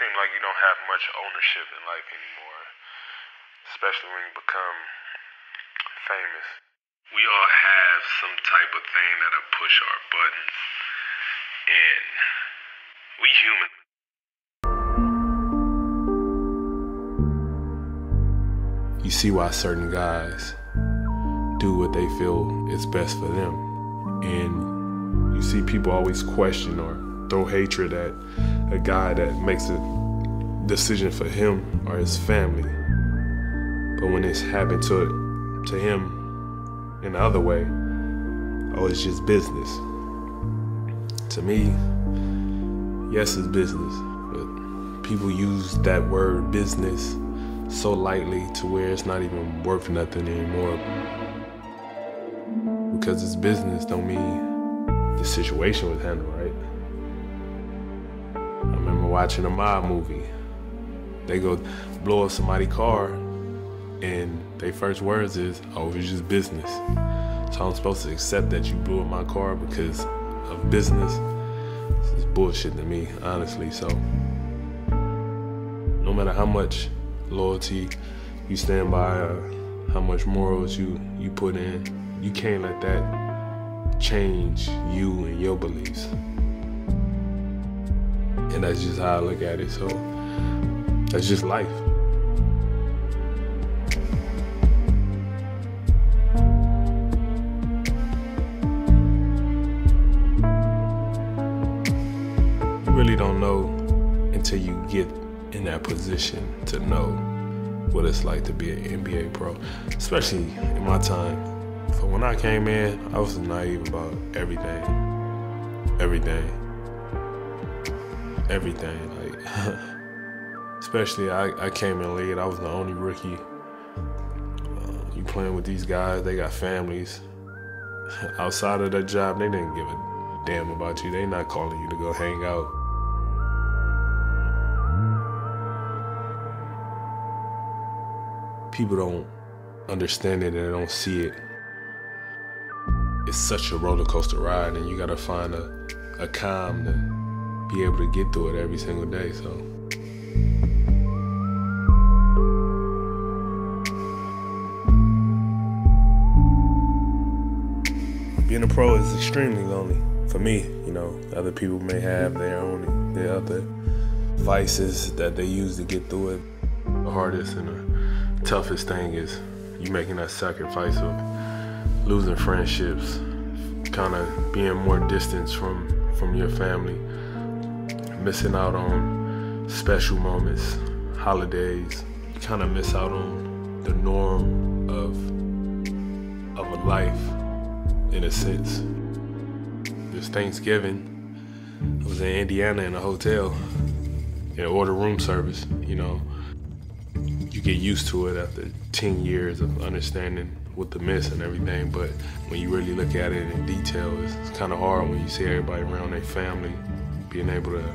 seem like you don't have much ownership in life anymore, especially when you become famous. We all have some type of thing that'll push our buttons, and we human. You see why certain guys do what they feel is best for them. And you see people always question or throw hatred at a guy that makes a decision for him or his family. But when it's happened to him in the other way, oh, it's just business. To me, yes, it's business, but people use that word business so lightly to where it's not even worth nothing anymore. Because it's business don't mean the situation was handled right. I remember watching a mob movie. They go blow up somebody's car and their first words is, oh, it's just business. So I'm supposed to accept that you blew up my car because of business? It's bullshit to me, honestly. So no matter how much loyalty you stand by, how much morals you put in, you can't let that change you and your beliefs. And that's just how I look at it. So that's just life. You really don't know until you get in that position to know what it's like to be an NBA pro, especially in my time. So when I came in, I was naive about everything, like, especially I came in late, I was the only rookie. You playing with these guys, they got families. Outside of their job, they didn't give a damn about you. They not calling you to go hang out. People don't understand it and they don't see it. It's such a roller coaster ride, and you gotta find a calm to be able to get through it every single day, so. Being a pro is extremely lonely. For me, you know, other people may have their other vices that they use to get through it. The hardest and the toughest thing is you making that sacrifice of losing friendships, kind of being more distant from your family, missing out on special moments, holidays. You kind of miss out on the norm of a life, in a sense. This Thanksgiving, I was in Indiana in a hotel and ordered room service, you know. You get used to it after 10 years of understanding what to miss and everything, but when you really look at it in detail, it's kind of hard when you see everybody around their family, being able to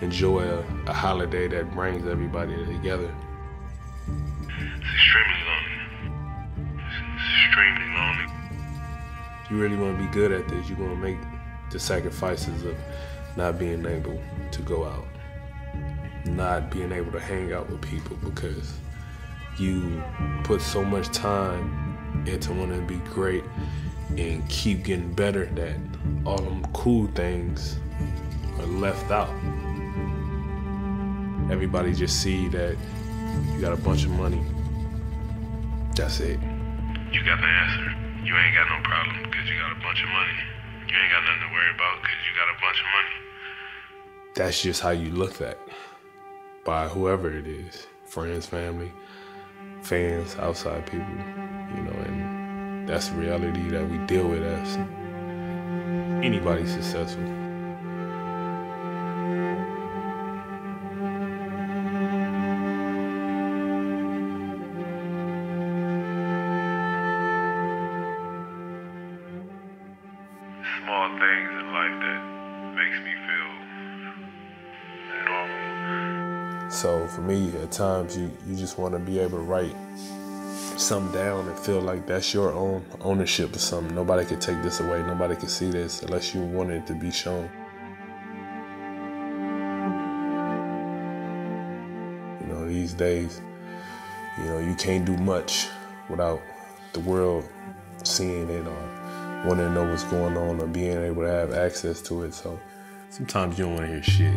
enjoy a holiday that brings everybody together. It's extremely lonely. It's extremely lonely. You really want to be good at this. You want to make the sacrifices of not being able to go out, not being able to hang out with people, because you put so much time into wanting to be great and keep getting better that all them cool things are left out. Everybody just see that you got a bunch of money. That's it. You got the answer. You ain't got no problem because you got a bunch of money. You ain't got nothing to worry about because you got a bunch of money. That's just how you look at by whoever it is, friends, family, fans, outside people, you know, and that's the reality that we deal with as anybody successful. Small things in life that makes me feel normal. So for me, at times, you just want to be able to write something down and feel like that's your own ownership of something. Nobody could take this away. Nobody could see this unless you want it to be shown. know, these days, you know, you can't do much without the world seeing it or wanting to know what's going on or being able to have access to it. So sometimes you don't want to hear shit.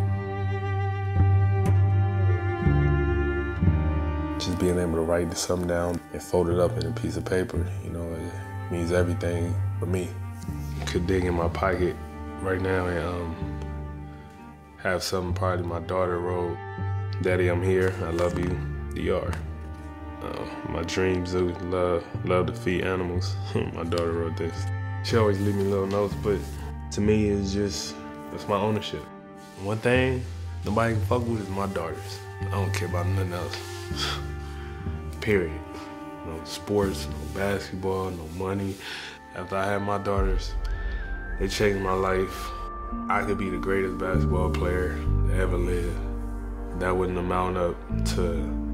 Just being able to write something down and fold it up in a piece of paper, you know, it means everything for me. I could dig in my pocket right now and have something probably my daughter wrote. Daddy, I'm here. I love you. DR. My dreams do love to feed animals. My daughter wrote this. She always leave me little notes, but to me it's just, it's my ownership. One thing nobody can fuck with is my daughters. I don't care about nothing else. Period. No sports, no basketball, no money. After I had my daughters, it changed my life. I could be the greatest basketball player to ever live. That wouldn't amount up to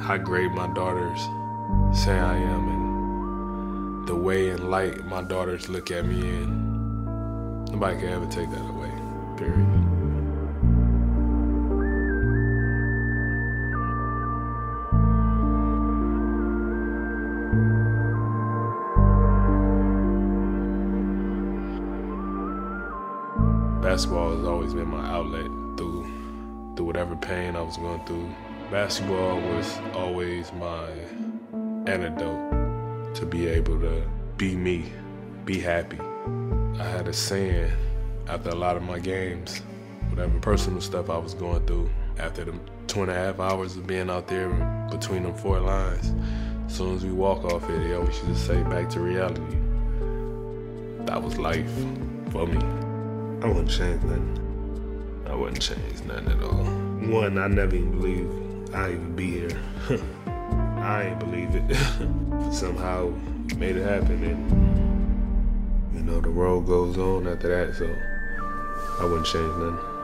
how great my daughters say I am and the way and light my daughters look at me in. Nobody can ever take that away, period. Basketball has always been my outlet through whatever pain I was going through. Basketball was always my antidote to be able to be me, be happy. I had a saying after a lot of my games, whatever personal stuff I was going through, after the 2.5 hours of being out there between them four lines, as soon as we walk off it, they always used to say, back to reality. That was life for me. I wouldn't change nothing. I wouldn't change nothing at all. One, I never even believed I'd even be here. I ain't believe it. Somehow made it happen, and you know, the road goes on after that, so I wouldn't change nothing.